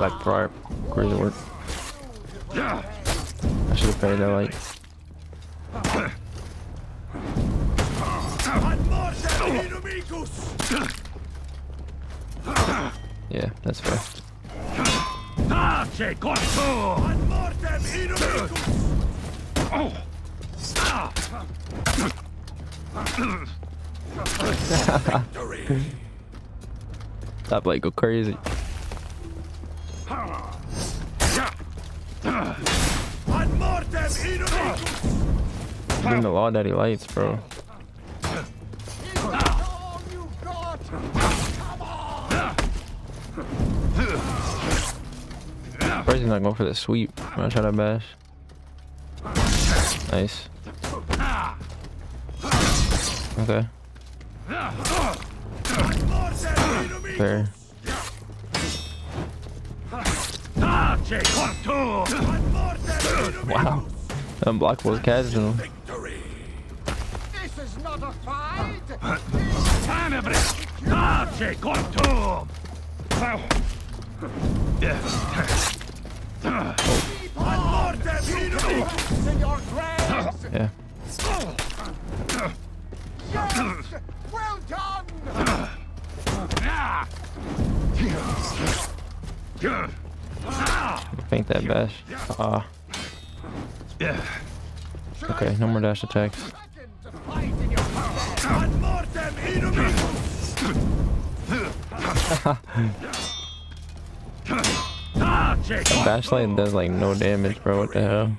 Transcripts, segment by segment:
Black Briar Grizzlord. I should have paid that light. Yeah, that's fair. That blade go crazy. Bring the Law Daddy lights, bro. Crazy's not going for the sweep. I'm gonna try to bash. Nice. Okay. Fair. Wow. Unblockable is casual. This is not a fight. Oh. Yeah. Yes, well done. I think that bash. Okay, no more dash attacks. That bashlight does like no damage, bro. What the hell?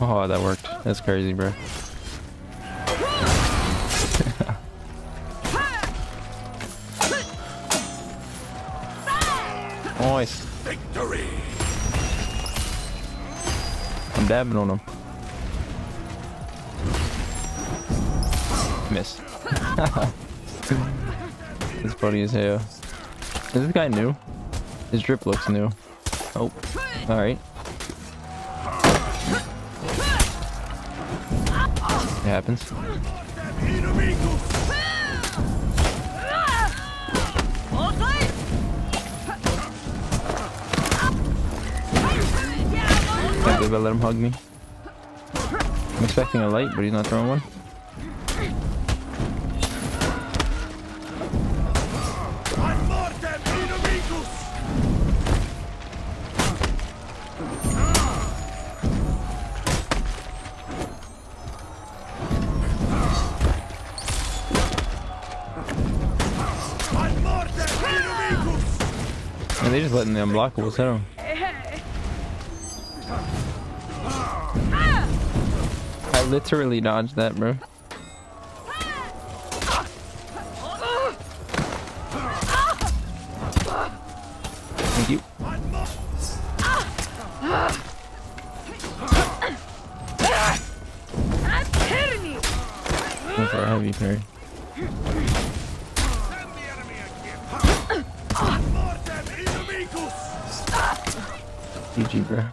Oh, that worked. That's crazy, bro. Nice. Victory. I'm dabbing on him. Miss. This buddy is here. Is this guy new? His drip looks new. Oh, all right. It happens. Can't believe I let him hug me. I'm expecting a light, but he's not throwing one. And they're just letting the unblockables hit him. I literally dodged that, bro. Thank you. That's a heavy parry. GG, bro.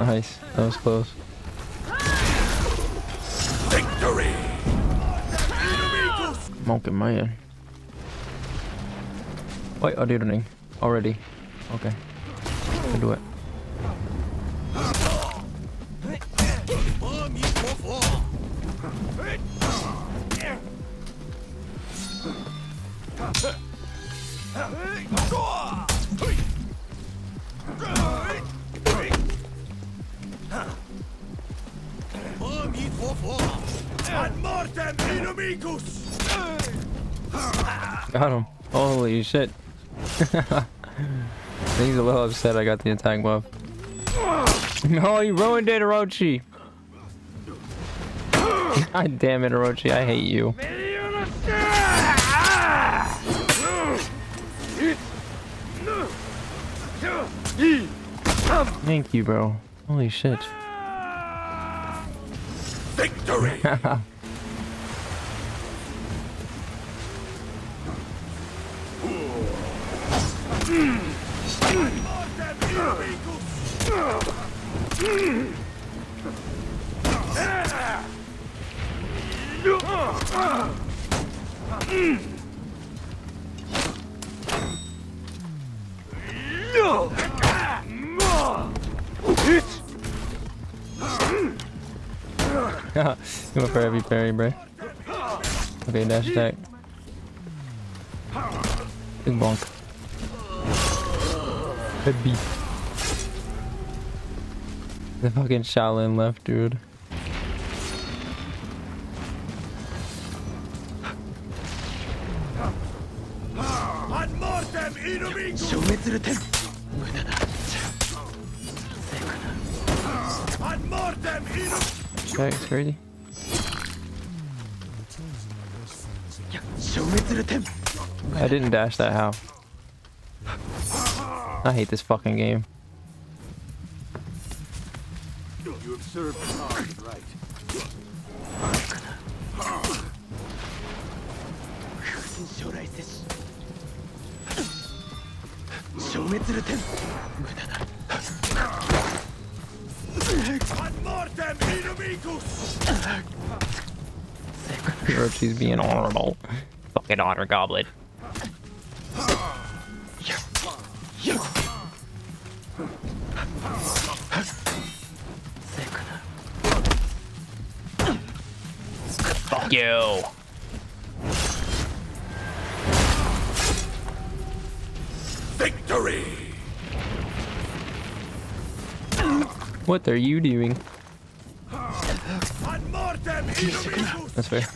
Nice, that was close. Victory! Monkey man. Wait, I did it already. Okay, I'll do it. Got him. Holy shit. He's a little upset I got the attack buff. No, you ruined it, Orochi. God damn it, Orochi. I hate you. Thank you, bro. Holy shit. Victory. Going for every parry, bro. Okay, dash attack. Big bonk. Good beat. The fucking Shaolin left, dude. That was crazy. I didn't dash that, how? I hate this fucking game. You have served the right. She's being honorable. Fucking honor goblet. Fuck you. Victory. What are you doing? That's fair.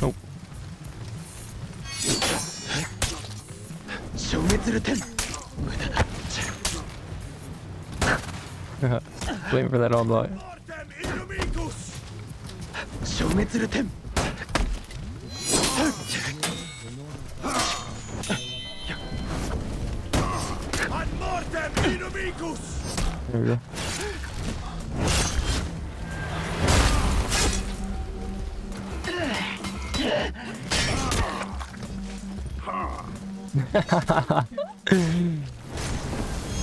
Nope. Blame for that on block. There we go.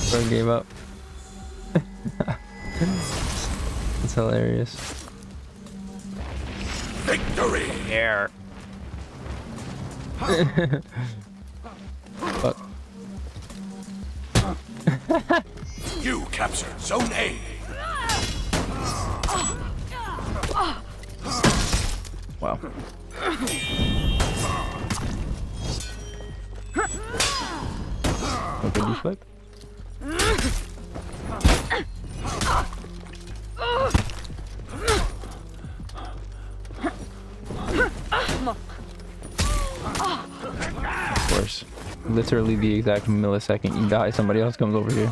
Bro gave up. That's hilarious. Victory! Air. Fuck. You capture Zone A. Wow. Okay, you flip. Of course. Literally the exact millisecond you die, somebody else comes over here.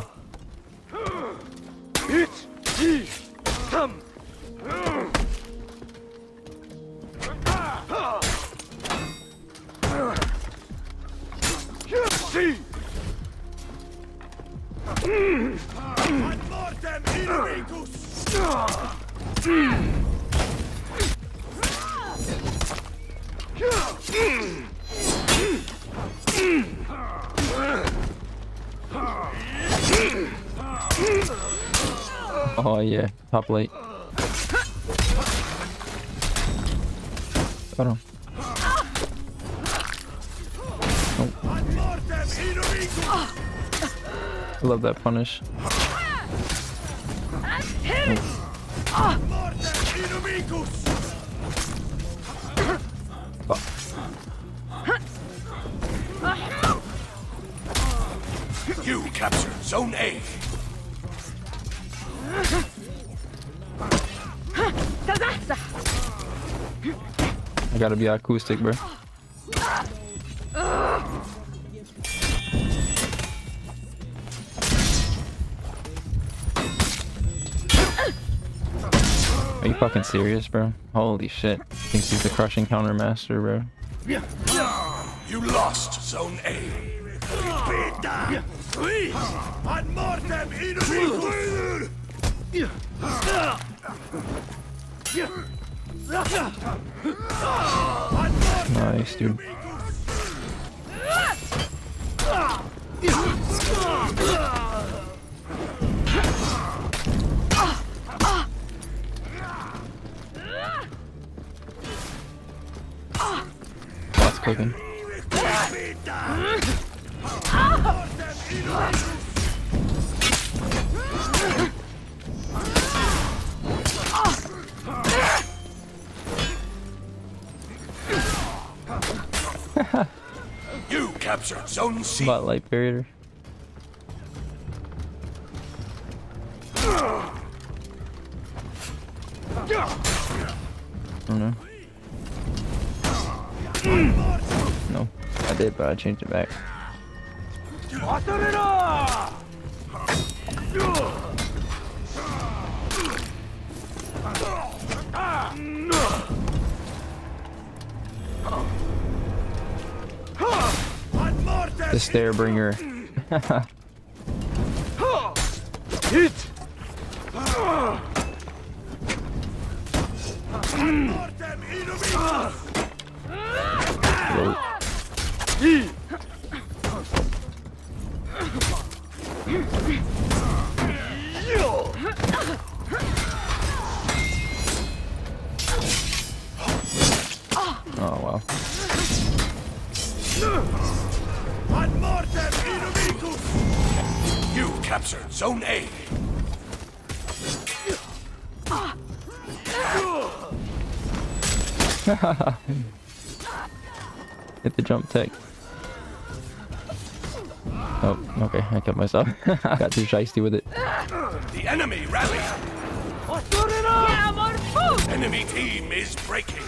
Oh yeah, top late. Hold on. Oh. I love that punish. Oh. You captured own age. I gotta be acoustic, bro. Are you fucking serious, bro? Holy shit. Thinks he's the crushing counter master, bro. You lost zone A. Nice, dude. That's cooking. You captured zone C. Spotlight barrier. I don't know. No, I did, but I changed it back. The stair bringer. Hit. Oh, wow. You captured zone A. Hit the jump tech. Oh, okay, I cut myself. I got too shiesty with it. The enemy rally. Enemy team is breaking.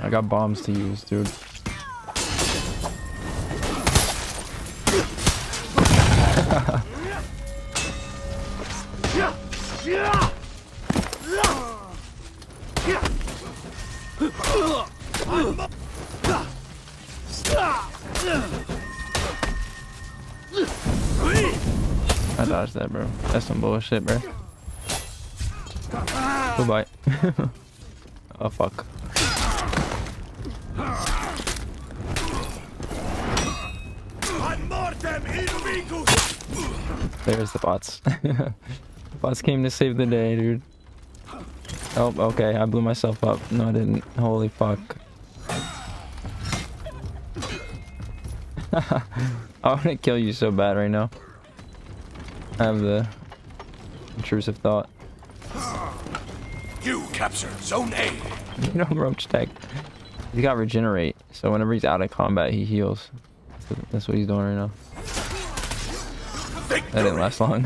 I got bombs to use, dude. I dodged that, bro. That's some bullshit, bro. Goodbye. Oh, fuck. There's the bots. The bots came to save the day, dude. Oh, okay. I blew myself up. No, I didn't. Holy fuck. I want to kill you so bad right now. I have the intrusive thought. You captured zone A. You know, Roach Tech. He's got regenerate, so whenever he's out of combat, he heals. That's what he's doing right now. Victory. That didn't last long.